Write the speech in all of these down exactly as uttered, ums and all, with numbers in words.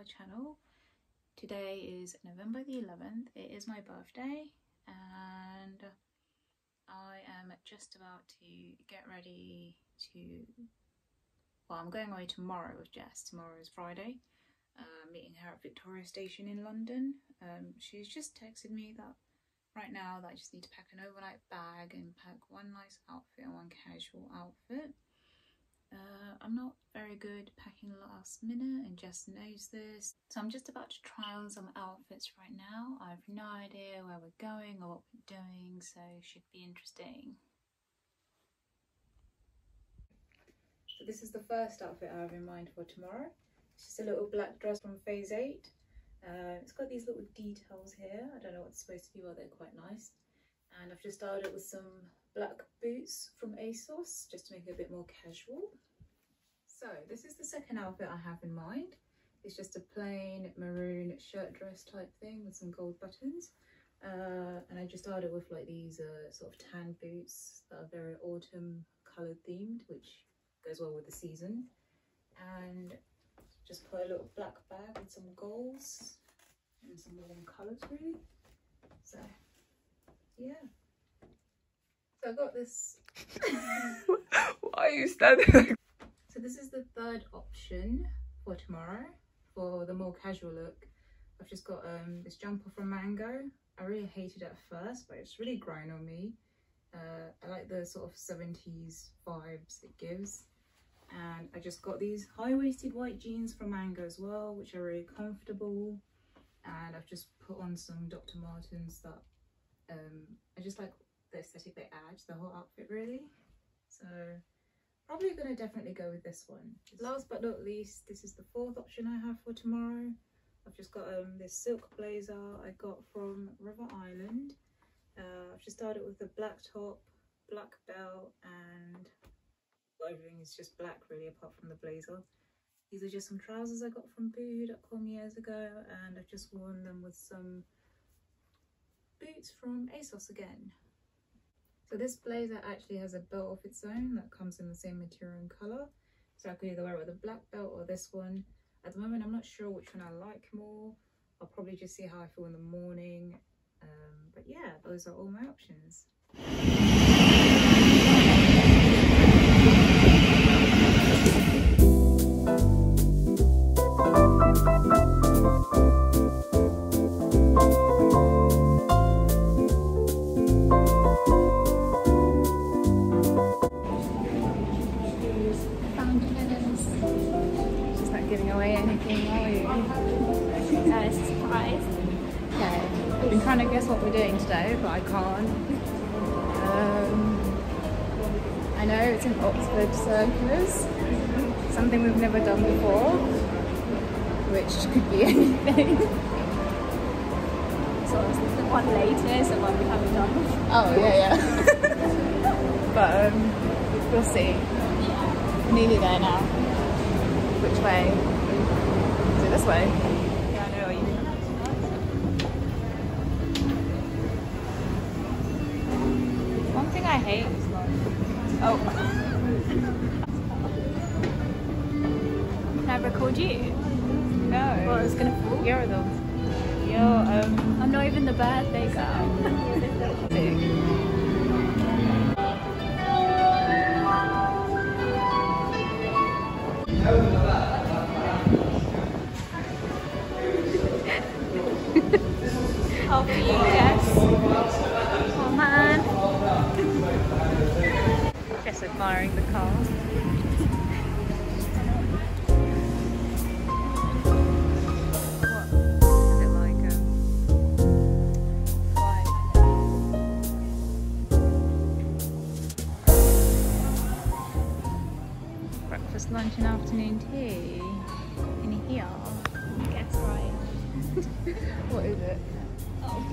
our channel. Today is November the eleventh. It is my birthday and I am just about to get ready to, well, I'm going away tomorrow with Jess. Tomorrow is Friday. Uh, meeting her at Victoria Station in London. Um, she's just texted me that right now that I just need to pack an overnight bag and pack one nice outfit and one casual outfit. Uh, I'm not very good packing last minute and Jess knows this. So I'm just about to try on some outfits right now. I have no idea where we're going or what we're doing, so it should be interesting. So this is the first outfit I have in mind for tomorrow. It's just a little black dress from Phase eight. Uh, it's got these little details here. I don't know what it's supposed to be, but they're quite nice. And I've just styled it with some black boots from ASOS just to make it a bit more casual. So this is the second outfit I have in mind. It's just a plain maroon shirt dress type thing with some gold buttons. Uh, and I just styled it with like these uh, sort of tan boots that are very autumn colour themed, which goes well with the season. And just put a little black bag with some golds and some warm colours really. So yeah. So I got this. Why are you standing? So this is the third option for tomorrow for the more casual look. I've just got um this jumper from Mango. I really hated it at first, but it's really grown on me. Uh, I like the sort of seventies vibes it gives. And I just got these high-waisted white jeans from Mango as well, which are really comfortable. And I've just put on some Doctor Martens that um, I just like the aesthetic they add to the whole outfit really. So probably gonna definitely go with this one. Last but not least, this is the fourth option I have for tomorrow. I've just got um, this silk blazer I got from River Island. Uh, I've just started with a black top, black belt, and everything is just black really apart from the blazer. These are just some trousers I got from Boohoo dot com years ago, and I've just worn them with some boots from ASOS again. So this blazer actually has a belt of its own that comes in the same material and colour, so I could either wear it with a black belt or this one. At the moment I'm not sure which one I like more. I'll probably just see how I feel in the morning, um, but yeah, those are all my options. I'm trying to guess what we're doing today, but I can't. Um, I know it's an Oxford Circus, something we've never done before, which could be anything. So it's the one later, so one we haven't done. Oh yeah, yeah. But um, we'll see. Yeah. We're nearly there now. Which way? Is it this way? I hate. Oh. Can I record you? No. Well, it's gonna fall. You're the. You're um. I'm not even the birthday girl. How do you guess? Just admiring the car. Breakfast, lunch and afternoon tea in here. That's right. What is it? Oh.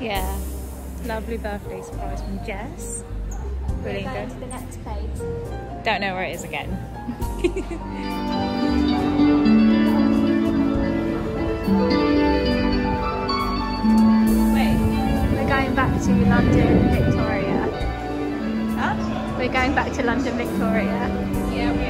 Yeah, lovely birthday surprise from Jess. Really We're going good. To the next phase. Don't know where it is again. Going back to London Victoria. Huh? We're going back to London Victoria. Yeah, we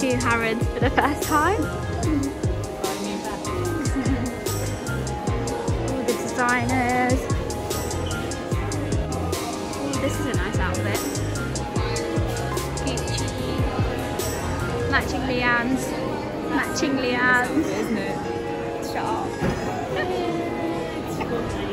to Harrods for the first time. All the designers. Ooh, this is a nice outfit. Gucci. Matching Leanne's. Matching Leanne's. Isn't it? Shut up. So much.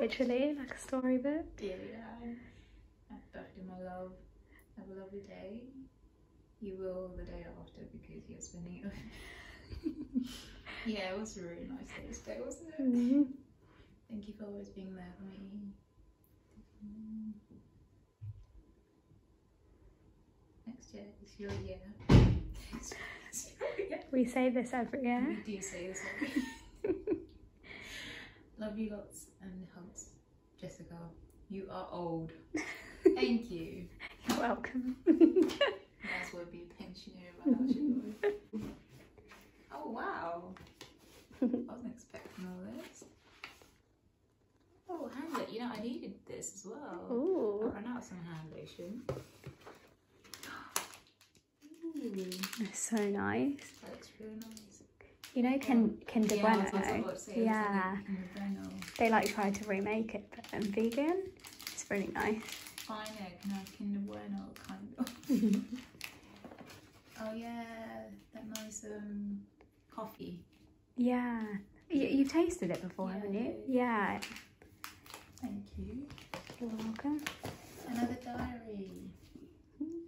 Literally, like a storybook. Yeah, yeah. Happy birthday, my love. Have a lovely day. You will the day after because you're spending it with Yeah, it was a really nice day today, wasn't it? Mm-hmm. Thank you for always being there for me. Next year is your year. Next year is your year. We say this every year. We do say this every year. Love you lots and hugs. Jessica, you are old. Thank you. You're welcome. That's what be a pensioner. Oh wow. expecting all this. Oh, hand lotion. You know, I needed this as well. Ooh. I ran out of some hand lotion. That's so nice. That looks really nice. You know, Kin Kinder Bueno. Yeah, yeah. Like they like tried to remake it, but I'm vegan. It's really nice. I know, can I have Kinder Bueno kind of? Oh yeah, that nice um coffee. Yeah, you, you've tasted it before, yeah, haven't you? Yeah. Thank you. You're welcome. Another diary.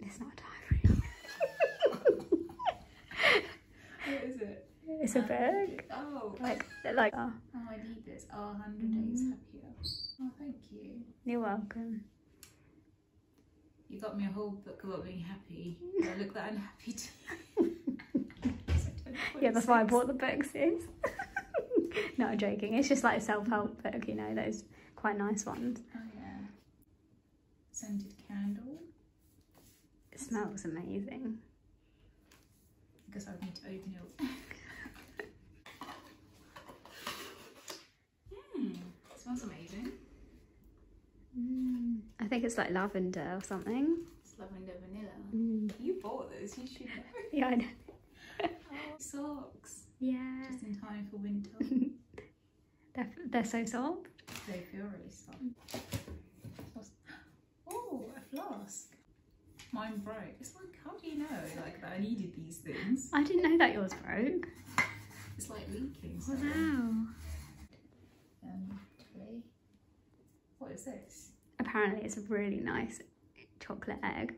It's not a diary. What is it? It's a book. Oh, like like. Oh. Oh, I need this. Oh, one hundred mm. days happier. Oh, thank you. You're welcome. You got me a whole book about being happy. I look that unhappy too. Yeah, that's why I bought the book, sis. No, I'm joking. It's just like a self-help book, you know, those quite nice ones. Oh yeah. Scented candle. It smells amazing. Because I need to open it up. Mm, it smells amazing. Mm, I think it's like lavender or something. It's lavender vanilla. Mm. You bought this, you should know. Yeah, I know. Oh, socks. Yeah. Just in time for winter. they're, they're so soft. They feel really soft. Oh, a flask. Mine broke. It's like, how do you know like that I needed these things? I didn't know that yours broke. It's like leaking. So. Wow. Um, what is this? Apparently it's a really nice chocolate egg.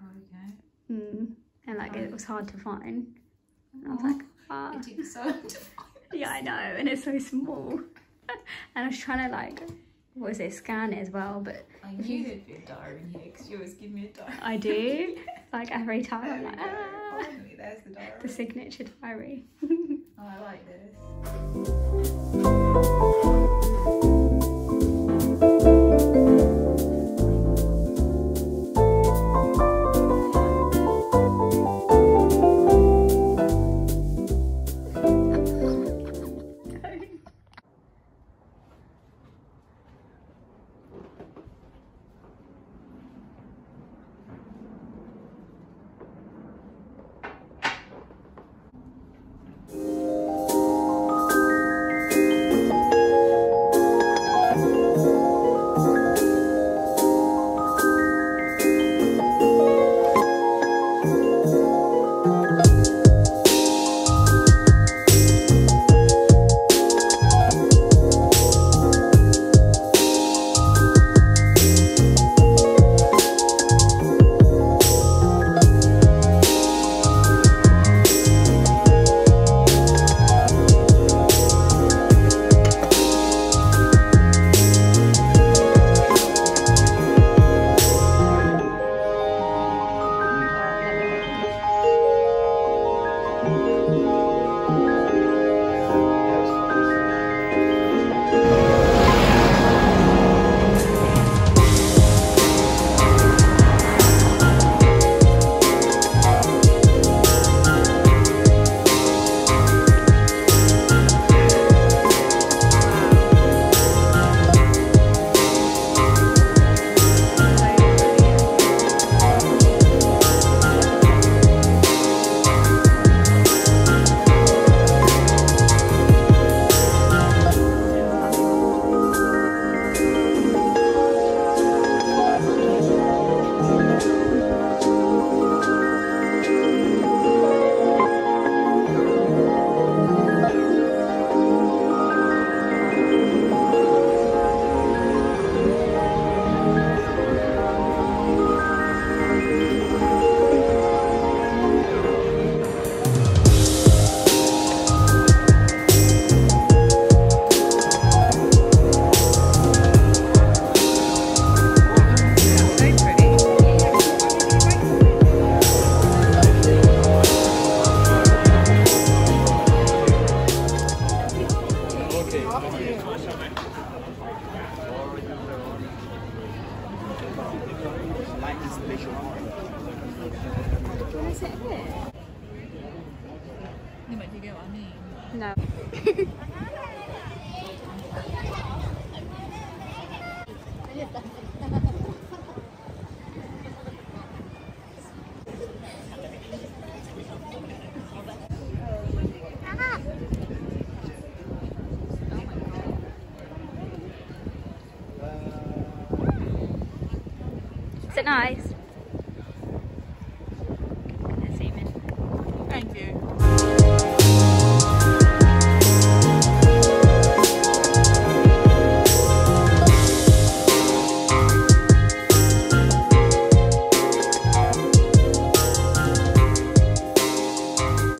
Oh, okay. Mm. And like oh. it was hard to find. And I was oh, like, ah. Oh. It took so hard to find. Yeah, I know, and it's so small. And I was trying to like, what was it, scan it as well, but... I knew there'd be a diary in here because you always give me a diary. I do, like every time. I'm like, ah. Finally, there's the diary. The signature diary. Oh, I like this. No. Is it nice?